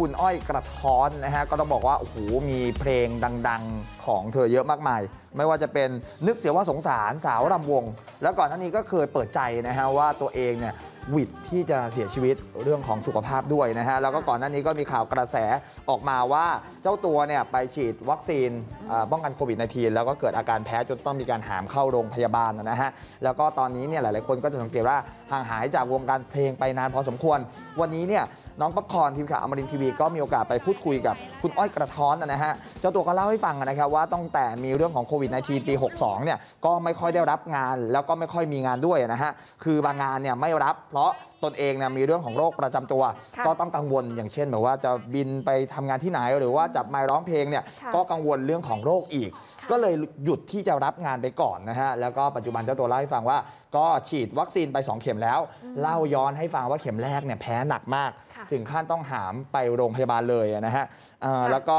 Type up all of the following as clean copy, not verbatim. คุณอ้อยกระท้อนนะฮะก็ต้องบอกว่าโอ้โหมีเพลงดังๆของเธอเยอะมากมายไม่ว่าจะเป็นนึกเสียว่าสงสารสาวรำวงแล้วก่อนหน้านี้ก็เคยเปิดใจนะฮะว่าตัวเองเนี่ยวิตที่จะเสียชีวิตเรื่องของสุขภาพด้วยนะฮะแล้วก็ก่อนหน้านี้ก็มีข่าวกระแสออกมาว่าเจ้าตัวเนี่ยไปฉีดวัคซีนป้องกันโควิด -19 แล้วก็เกิดอาการแพ้จนต้องมีการหามเข้าโรงพยาบาลนะฮะแล้วก็ตอนนี้เนี่ยหลายๆคนก็จะสังเกตว่าห่างหายจากวงการเพลงไปนานพอสมควรวันนี้เนี่ยน้องป๊อปคอร์นทีมข่าวอมรินทร์ทีวีก็มีโอกาสไปพูดคุยกับคุณอ้อยกระท้อนนะฮะเจ้าตัวก็เล่าให้ฟังนะครับว่าตั้งแต่มีเรื่องของโควิด -19 ปี 62 เนี่ยก็ไม่ค่อยได้รับงานแล้วก็ไม่ค่อยมีงานด้วยนะฮะคือบางงานเนี่ยไม่รับเพราะตนเองนะมีเรื่องของโรคประจำตัวก็ต้องกังวลอย่างเช่นแบบว่าจะบินไปทำงานที่ไหนหรือว่าจับไมค์ร้องเพลงเนี่ยก็กังวลเรื่องของโรคอีกก็เลยหยุดที่จะรับงานไปก่อนนะฮะแล้วก็ปัจจุบันเจ้าตัวเล่าให้ฟังว่าก็ฉีดวัคซีนไป2 เข็มแล้วเล่าย้อนให้ฟังว่าเข็มแรกเนี่ยแพ้หนักมากถึงขั้นต้องหามไปโรงพยาบาลเลยนะฮะแล้วก็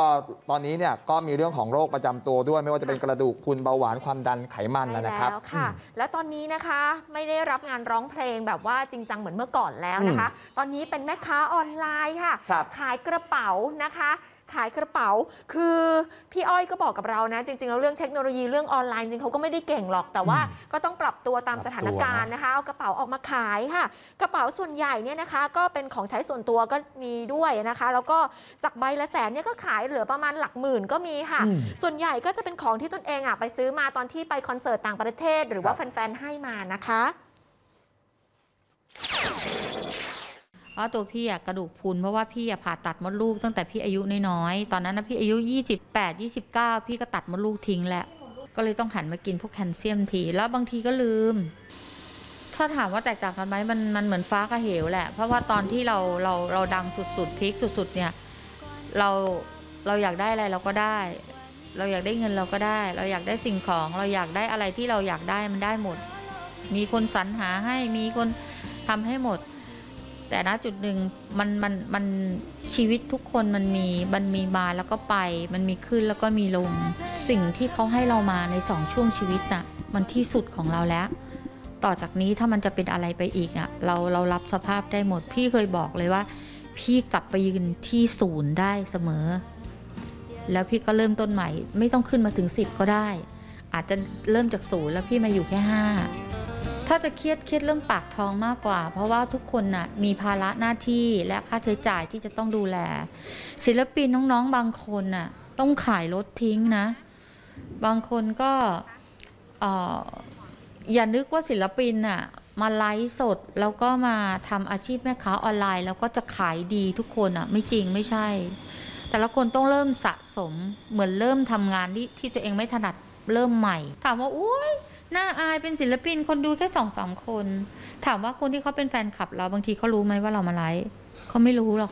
ตอนนี้เนี่ยก็มีเรื่องของโรคประจำตัวด้วยไม่ว่าจะเป็นกระดูกพรุนเบาหวานความดันไขมันนะครับแล้วค่ะแล้วตอนนี้นะคะไม่ได้รับงานร้องเพลงแบบว่าจริงจังเหมือนเมื่อก่อนแล้วนะคะตอนนี้เป็นแม่ค้าออนไลน์ค่ะขายกระเป๋านะคะขายกระเป๋าคือพี่อ้อยก็บอกกับเรานะจริงๆแล้วเรื่องเทคโนโลยีเรื่องออนไลน์จริงเขาก็ไม่ได้เก่งหรอกแต่ว่าก็ต้องปรับตัวตามสถานการณ์นะคะเอากระเป๋าออกมาขายค่ะกระเป๋าส่วนใหญ่เนี่ยนะคะก็เป็นของใช้ส่วนตัวก็มีด้วยนะคะแล้วก็จากใบละแสนเนี่ยก็ขายเหลือประมาณหลักหมื่นก็มีค่ะส่วนใหญ่ก็จะเป็นของที่ตนเองไปซื้อมาตอนที่ไปคอนเสิร์ตต่างประเทศหรือว่าแฟนๆให้มานะคะเพราะตัวพี่กระดูกพรุนเพราะว่าพี่ผ่าตัดมดลูกตั้งแต่พี่อายุน้อยๆตอนนั้นนะพี่อายุ28 29พี่ก็ตัดมดลูกทิ้งแล้วก็เลยต้องหันมากินพวกแคลเซียมทีแล้วบางทีก็ลืมถ้าถามว่าแตกต่างกันไหมมันเหมือนฟ้ากับเหวแหละเพราะว่าตอนที่เราดังสุดๆพีคสุดๆเนี่ยเราอยากได้อะไรเราก็ได้เราอยากได้เงินเราก็ได้เราอยากได้สิ่งของเราอยากได้อะไรที่เราอยากได้มันได้หมดมีคนสรรหาให้มีคนทำให้หมดแต่ณจุดหนึ่งมันชีวิตทุกคนมันมีมาแล้วก็ไปมันมีขึ้นแล้วก็มีลงสิ่งที่เขาให้เรามาใน2ช่วงชีวิตน่ะมันที่สุดของเราแล้วต่อจากนี้ถ้ามันจะเป็นอะไรไปอีกอ่ะเรารับสภาพได้หมดพี่เคยบอกเลยว่าพี่กลับไปยืนที่ศูนย์ได้เสมอแล้วพี่ก็เริ่มต้นใหม่ไม่ต้องขึ้นมาถึง10ก็ได้อาจจะเริ่มจากศูนย์แล้วพี่มาอยู่แค่5ถ้าจะเครียดเรื่องปากท้องมากกว่าเพราะว่าทุกคนน่ะมีภาระหน้าที่และค่าใช้จ่ายที่จะต้องดูแลศิลปินน้องๆบางคนน่ะต้องขายรถทิ้งนะบางคนก็อย่านึกว่าศิลปินน่ะมาไลฟ์สดแล้วก็มาทำอาชีพแม่ค้าออนไลน์แล้วก็จะขายดีทุกคนน่ะไม่จริงไม่ใช่แต่ละคนต้องเริ่มสะสมเหมือนเริ่มทำงานที่ตัวเองไม่ถนัดเริ่มใหม่ถามว่าอุ๊ยน่าอายเป็นศิลปินคนดูแค่2-3 คนถามว่าคนที่เขาเป็นแฟนคลับเราบางทีเขารู้ไหมว่าเรามาไลฟ์เขาไม่รู้หรอก